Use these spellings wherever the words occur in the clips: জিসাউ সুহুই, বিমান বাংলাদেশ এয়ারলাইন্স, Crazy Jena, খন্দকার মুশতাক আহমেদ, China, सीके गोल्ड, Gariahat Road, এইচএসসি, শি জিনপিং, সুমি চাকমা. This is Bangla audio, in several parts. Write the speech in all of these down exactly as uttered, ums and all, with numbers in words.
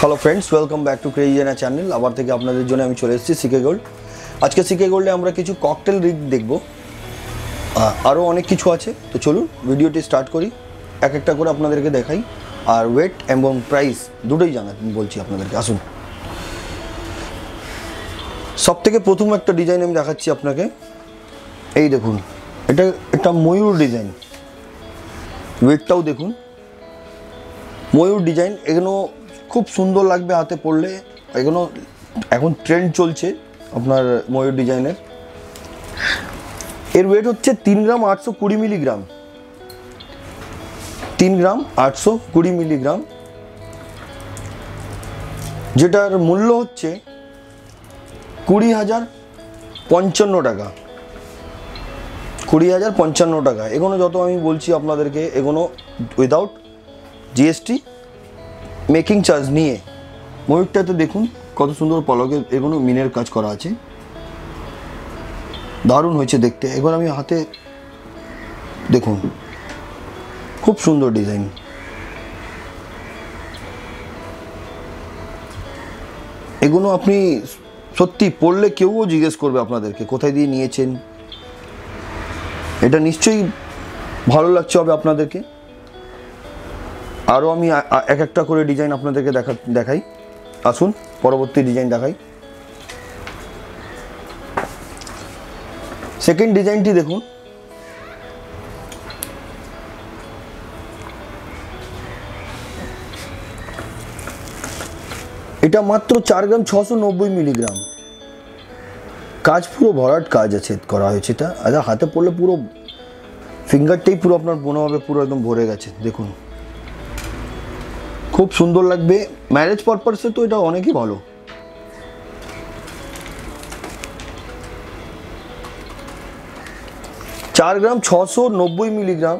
Hello friends, welcome back to crazy Jena channel. आबार थेके आपनादेर जोन्नो आमी चले एसेछि सीके गोल्ड। आज के सीके गोल्डे आमरा किछु ककटेल रिग देखबो, आरो अनेक किछु आछे। तो चलुन भिडियोटी स्टार्ट करी, एक एकटा करे आपनादेरके देखाई और वेट एवं प्राइस दुटोई जानाबो बोलछि आपनादेरके। आसुन सबथेके प्रथम एकटा डिजाइन आमी देखाच्छि आपनाके। एई देखुन, एटा एटा मयूर डिजाइन। वेटटाओ देखुन, मयूर डिजाइन। एगुलो खूब सुंदर लागे हाथे पड़ले। एगुलो एखन ट्रेंड चलछे आपनार मयूर डिजाइनेर। एर वेट होच्छे तीन ग्राम आठशो कुड़ी मिलीग्राम, तीन ग्राम आठशो कुड़ी मिलीग्राम, जेटार मूल्य होच्छे कुड़ी हज़ार पंचान्न टाका, कुड़ी हज़ार पंचान्न टाका। एगुलो जत आमी बोलछि आपनादेरके, एगुलो उइदाउट जीएसटी मेकिंग चार्ज नहीं। मयूरटा तो देखुन कत सुंदर पलके एगोनो मिनर काज करा आछे, दारुण होयेछे देखते। एकबार आमी हाथे देखुन, खूब सुंदर डिजाइन। एगोनो आपनी सत्यि पड़ले केउ जिज्ञेस करबे आपनादेरके कोथाय दिये नियेछेन। एटा निश्चयई भालो लागछे होबे आपनादेरके। आरो आमी एक एकटा करे डिजाइन आपनादेरके देखा देखाई। आसुन परवर्ती डिजाइन देखाई। सेकेंड डिजाइनटी देखुन, एटा मात्र चार ग्राम छशो नब्बे मिलीग्राम। काज पुरो भराट काज आछे करा हयेछे। एटा आजा हाथे पड़ले पुरो फिंगारटाई पुरो आपनार मने होबे पुरो एकदम भरे गेछे। देखुन खूब सुंदर लागबे। मैरेज पार्पासे तो एटा अनेक ही भालो। चार ग्राम छशो नब्बे मिलीग्राम।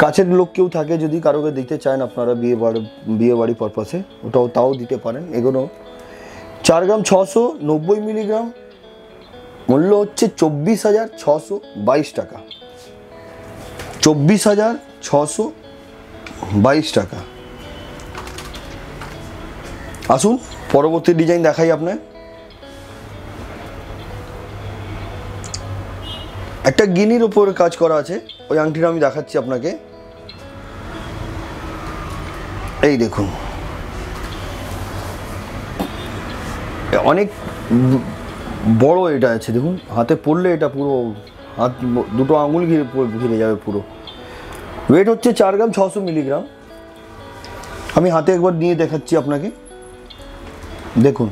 काछेर लोक केउ थाके जदि कारोके दिते चान आपनारा बिये बाड़ी बिये बाड़ी पार्पासे, ओटाओ ताओ दिते पारेन। एगुलो चार ग्राम छशो नब्बे मिलीग्राम, मूल्य होच्छे चौबीस हज़ार छशो बाईस टाका, चौबीस हज़ार छशो बाईस टाका। आसुन परवर्ती डिजाइन देखाई आपने। एक गिनिर ओपर काज करा आछे, ओई आंगटिटा आमी देखाच्छि आपनाके। एई देखुन, अनेक बड़ो एटा आछे। देखुन हाथे पड़ले एटा पुरो हाथ दुटो आंगुल घिरे जाबे पुरो। वेट होच्छे चार ग्राम छशो मिलीग्राम। आमी हाथे एकबार निये देखाच्छि आपनाके। देखुन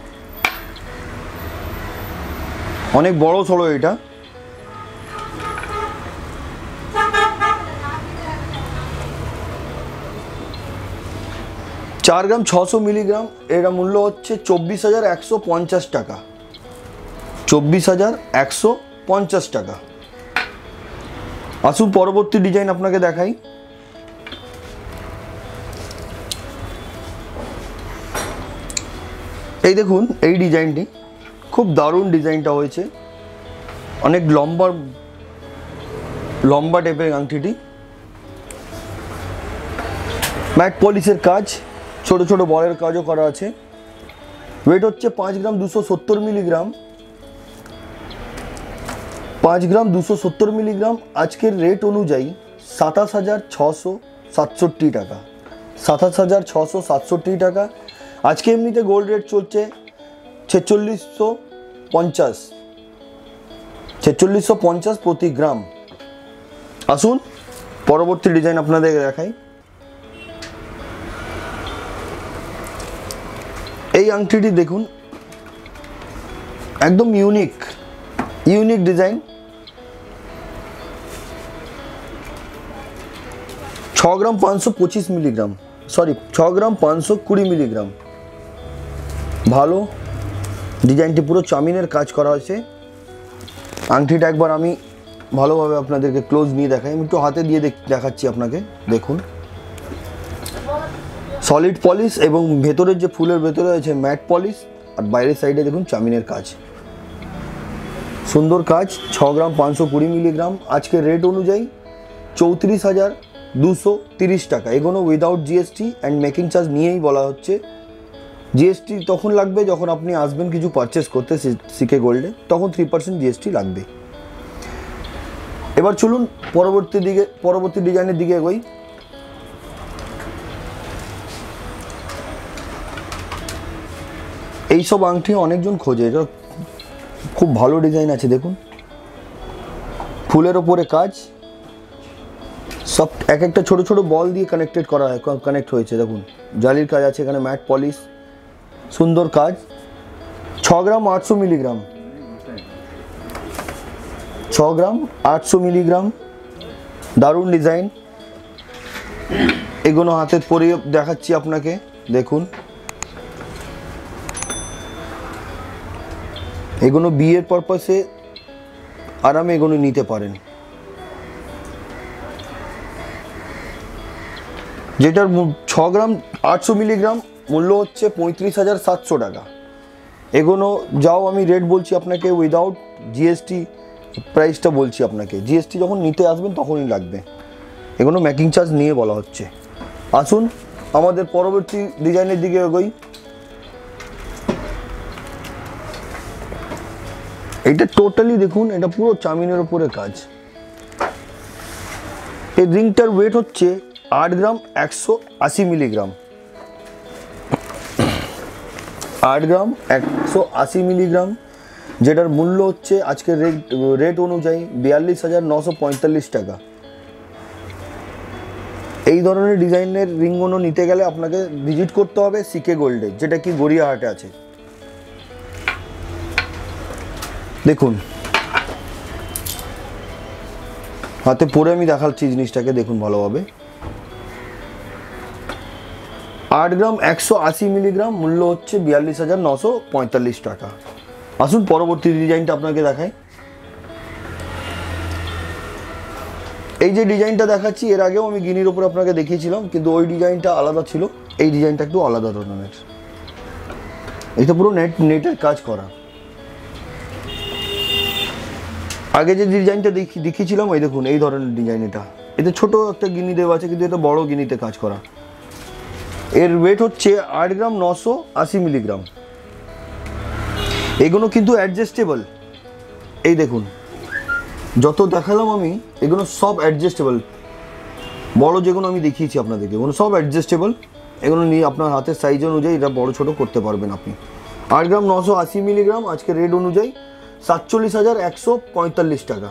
अनेक बड़ो सड़ो एटा। चार ग्राम छशो मिलीग्राम, एटा मूल्य होच्छे चौबीस हज़ार एकशो पंचाश टाका, चौबीस हज़ार एकशो पंचाश टाका। आसुन परवर्ती डिजाइन आपनाके देखाई। এই দেখুন এই ডিজাইনটি, খুব দারুণ ডিজাইনটা হয়েছে। অনেক লম্বা লম্বা টাইপের আংটিটি। ম্যাট পলিশের কাজ, ছোট ছোট বলের কাজও করা আছে। ওয়েট হচ্ছে পাঁচ গ্রাম দুশো সত্তর মিলিগ্রাম, पाँच ग्राम दुशो सत्तर मिलीग्राम। आजकल रेट अनुजायी सताश हज़ार छशो सतषट्टी टाका, सताश हज़ार छशो सतषट्टी टाका। आज के एमनिते गोल्ड रेट चलते छेचल्लिसशो पंचाश, छेचल्लिसशो पंचाश प्रति ग्राम। आसुन परवर्ती डिजाइन आपनादेर देखाई। এই আংটিটি দেখুন, एकदम यूनिक यूनिक डिजाइन। छ ग्राम पाँच सौ पचिस मिलीग्राम, सॉरी छ ग्राम पाँच सौ कुड़ी मिलीग्राम। भलो डिजाइनटी पुरो चामिनेर काज करा हयेछे। आंगटीटा एकबार आमी भालोभाबे आपनादेरके क्लोज निये देखाई। आमी एकटु हाथे दिये देखाच्छि आपनाके। देखुन सलिड पलिश एवं भेतरेर जे फुलेर भेतरे आछे मैट पलिश, और बाइरेर साइडे देखुन चामिनेर काज, सुंदर काज। छ ग्राम पाँच सौ कुड़ी मिलीग्राम। आज के रेट अनुजायी चौंतीस हज़ार দুশো তিরিশ টাকা। এগুলো without GST and making charge নিয়েই বলা হচ্ছে। জিএসটি তখন লাগবে যখন আপনি আসবেন কিছু পারচেস করতে সিকে গোল্ডে, তখন থ্রি পার্সেন্ট জিএসটি লাগবে। এবার চলুন পরবর্তী দিকে, পরবর্তী ডিজাইনের দিকে এগোই। এইসব আংটি অনেকজন খোঁজে, এটা খুব ভালো ডিজাইন আছে। দেখুন ফুলের ওপরে কাজ, সব এক একটা ছোটো ছোটো বল দিয়ে কানেক্টেড করা হয়, কানেক্ট হয়েছে। দেখুন জালির কাজ আছে এখানে, ম্যাট পলিশ, সুন্দর কাজ। ছ গ্রাম আটশো মিলিগ্রাম, ছ গ্রাম আটশো মিলিগ্রাম, দারুণ ডিজাইন। এগুলো হাতে পরে দেখাচ্ছি আপনাকে, দেখুন এগুলো বিয়ের পারপাসে আরামে এগুলো নিতে পারেন। যেটার ছ গ্রাম আটশো মিলিগ্রাম মূল্য হচ্ছে পঁয়ত্রিশ হাজার সাতশো টাকা। এগুলো যাও আমি রেট বলছি আপনাকে, উইদাউট জিএসটি প্রাইসটা বলছি আপনাকে। জিএসটি যখন নিতে আসবেন তখনই লাগবে। এগুলো মেকিং চার্জ নিয়ে বলা হচ্ছে। আসুন আমাদের পরবর্তী ডিজাইনের দিকে এগোই। এটা টোটালি দেখুন, এটা পুরো চামিনের উপরে কাজ। এই রিংটার ওয়েট হচ্ছে আট গ্রাম একশো আশি মিলিগ্রাম, আট গ্রাম একশো আশি মিলিগ্রাম, যেটার মূল্য হচ্ছে আজকের রেট রেট অনুযায়ী বিয়াল্লিশ হাজার নশো পঁয়তাল্লিশ টাকা। এই ধরনের ডিজাইনের রিংগুলো নিতে গেলে আপনাকে ভিজিট করতে হবে সিকে গোল্ডে, যেটা কি গড়িয়াহাটে আছে। দেখুন হাতে পরে আমি দেখাচ্ছি জিনিসটাকে, দেখুন ভালোভাবে। আট গ্রাম একশো আশি মিলিগ্রাম, মূল্য হচ্ছে বিয়াল্লিশ হাজার নশো পঁয়তাল্লিশ টাকা। আসুন পরবর্তী ডিজাইনটা আপনাকে দেখাই। এই যে ডিজাইনটা দেখাচ্ছি, এর আগেও আমি গিনির ওপর আপনাকে দেখিয়েছিলাম, কিন্তু ওই ডিজাইনটা আলাদা ছিল, এই ডিজাইনটা একটু আলাদা ধরনের। এটা পুরো নেট নেটের কাজ করা। আগে যে ডিজাইনটা দেখি দেখিয়েছিলাম ওই দেখুন এই ধরনের ডিজাইন। এটা এতে ছোটো একটা গিনি দেওয়া আছে, কিন্তু এটা বড় গিনিতে কাজ করা। এর ওয়েট হচ্ছে আট গ্রাম নশো আশি মিলিগ্রাম। এগুলো কিন্তু অ্যাডজাস্টেবল, এই দেখুন যত দেখালাম আমি এগুলো সব অ্যাডজাস্টেবল। বড় যেগুলো আমি দেখিয়েছি আপনাদেরকে এগুলো সব অ্যাডজাস্টেবল। এগুলো নিয়ে আপনার হাতের সাইজ অনুযায়ী এটা বড় ছোটো করতে পারবেন আপনি। আট গ্রাম নশো আশি মিলিগ্রাম আজকে রেট অনুযায়ী সাতচল্লিশ হাজার একশো পঁয়তাল্লিশ টাকা,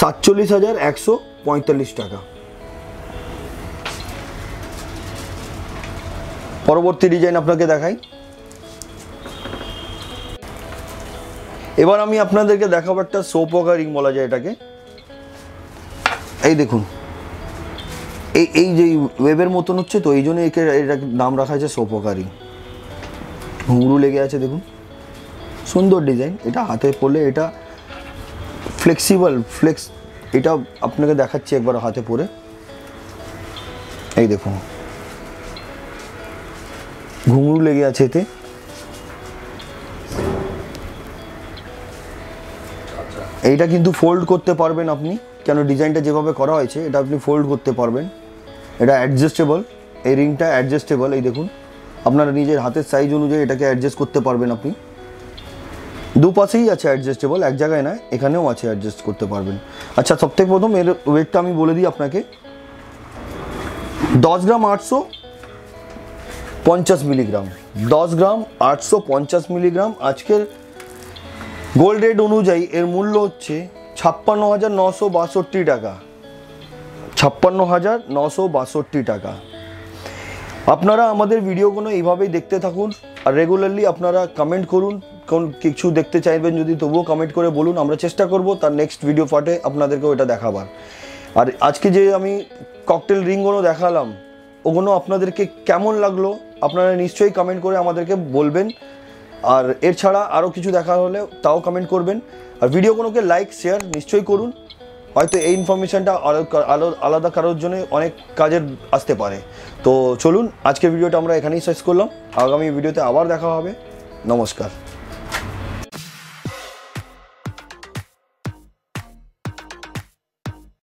সাতচল্লিশ হাজার একশো পঁয়তাল্লিশ টাকা। পরবর্তী ডিজাইন আপনাকে দেখাই। এবার আমি আপনাদেরকে দেখাবো একটা সোপকা রিং বলা যায় এটাকে। এই দেখুন এই এই যে ওয়েবের মতন হচ্ছে, তো এই জন্য একে এটাকে নাম রাখা হয়েছে সোপকা রিং। ঘুঙরু লেগে আছে দেখুন, সুন্দর ডিজাইন। এটা হাতে পরলে এটা ফ্লেক্সিবল ফ্লেক্স, এটা আপনাকে দেখাচ্ছি একবার হাতে পরে। এই দেখুন ঘুঙরু লেগে আছে এতে। এইটা কিন্তু ফোল্ড করতে পারবেন আপনি, কেন ডিজাইনটা যেভাবে করা হয়েছে এটা আপনি ফোল্ড করতে পারবেন। এটা অ্যাডজাস্টেবল, এই রিংটা অ্যাডজাস্টেবল। এই দেখুন আপনারা নিজের হাতের সাইজ অনুযায়ী এটাকে অ্যাডজাস্ট করতে পারবেন আপনি। দুপাশেই আছে অ্যাডজাস্টেবল, এক জায়গায় না, এখানেও আছে, অ্যাডজাস্ট করতে পারবেন। আচ্ছা সবথেকে প্রথম এর ওয়েটটা আমি বলে দিই আপনাকে, দশ গ্রাম আটশো পঞ্চাশ মিলিগ্রাম, দশ গ্রাম আটশো পঞ্চাশ মিলিগ্রাম আজকের গোল্ড রেট অনুযায়ী এর মূল্য হচ্ছে ছাপ্পান্ন হাজার নশো বাষট্টি টাকা, ছাপ্পান্ন হাজার নশো বাষট্টি টাকা। আপনারা আমাদের ভিডিওগুলো এইভাবেই দেখতে থাকুন, আর রেগুলারলি আপনারা কমেন্ট করুন, কোন কিছু দেখতে চাইবেন যদি তবুও কমেন্ট করে বলুন, আমরা চেষ্টা করব তার নেক্সট ভিডিও পার্টে আপনাদেরকেও এটা দেখাবার। আর আজকে যে আমি ককটেল রিংগুলো দেখালাম ওগুলো আপনাদেরকে কেমন লাগলো আপনারা নিশ্চয়ই কমেন্ট করে আমাদেরকে বলবেন। আর এর ছাড়া আরও কিছু দেখা হলে তাও কমেন্ট করবেন। আর ভিডিওগুলোকে লাইক শেয়ার নিশ্চয়ই করুন, হয়তো এই ইনফরমেশানটা আলাদা কারোর জন্য অনেক কাজের আসতে পারে। তো চলুন আজকের ভিডিওটা আমরা এখানেই শেষ করলাম, আগামী ভিডিওতে আবার দেখা হবে। নমস্কার।